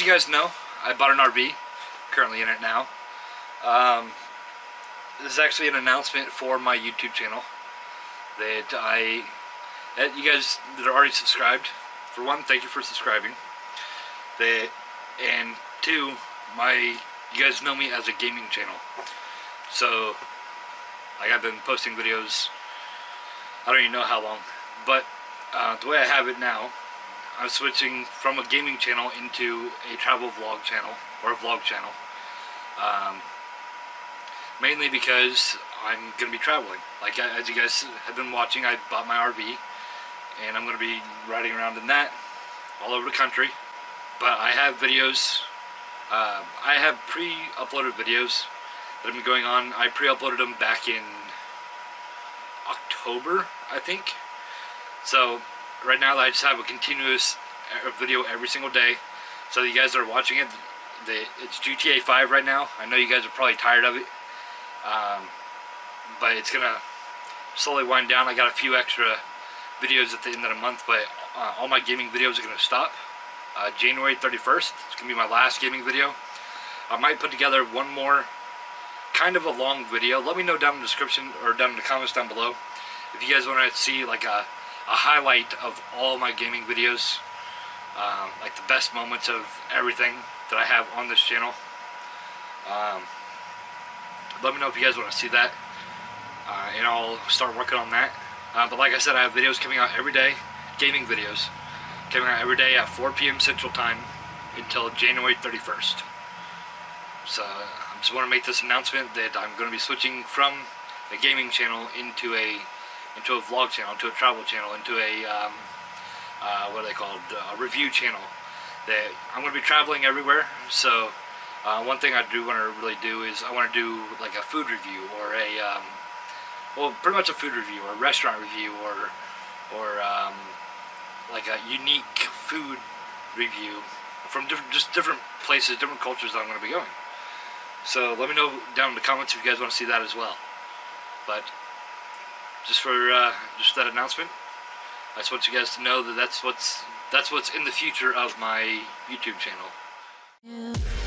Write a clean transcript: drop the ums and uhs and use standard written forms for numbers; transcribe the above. as you guys know, I bought an RV. Currently in it now. This is actually an announcement for my YouTube channel. That you guys that are already subscribed, for one, thank you for subscribing. And two, you guys know me as a gaming channel. So, like, I've been posting videos, I don't even know how long. But the way I have it now, I'm switching from a gaming channel into a travel vlog channel, or a vlog channel. Mainly because I'm going to be traveling. Like, as you guys have been watching, I bought my RV. And I'm going to be riding around in that, all over the country. But I have videos, I have pre-uploaded videos that have been going on. I pre-uploaded them back in October, I think. So, right now I just have a continuous video every single day. So you guys that are watching it, it's GTA 5 right now. I know you guys are probably tired of it. But it's going to slowly wind down. I got a few extra videos at the end of the month, but all my gaming videos are going to stop. January 31st, it's going to be my last gaming video. I might put together one more, kind of a long video. Let me know down in the description, or down in the comments down below, if you guys want to see like a highlight of all my gaming videos, like the best moments of everything that I have on this channel. Let me know if you guys want to see that, and I'll start working on that. But like I said, I have videos coming out every day, gaming videos, coming out every day at 4 p.m. Central Time until January 31st. So I just want to make this announcement that I'm going to be switching from a gaming channel into a vlog channel, into a travel channel, into a what are they called? A review channel. That I'm going to be traveling everywhere. So one thing I do want to really do is I want to do like a food review, or a well, pretty much a food review, or a restaurant review, or like a unique food review from just different places, different cultures that I'm going to be going. So let me know down in the comments if you guys want to see that as well. But just for just that announcement, I just want you guys to know that that's what's in the future of my YouTube channel. Yeah.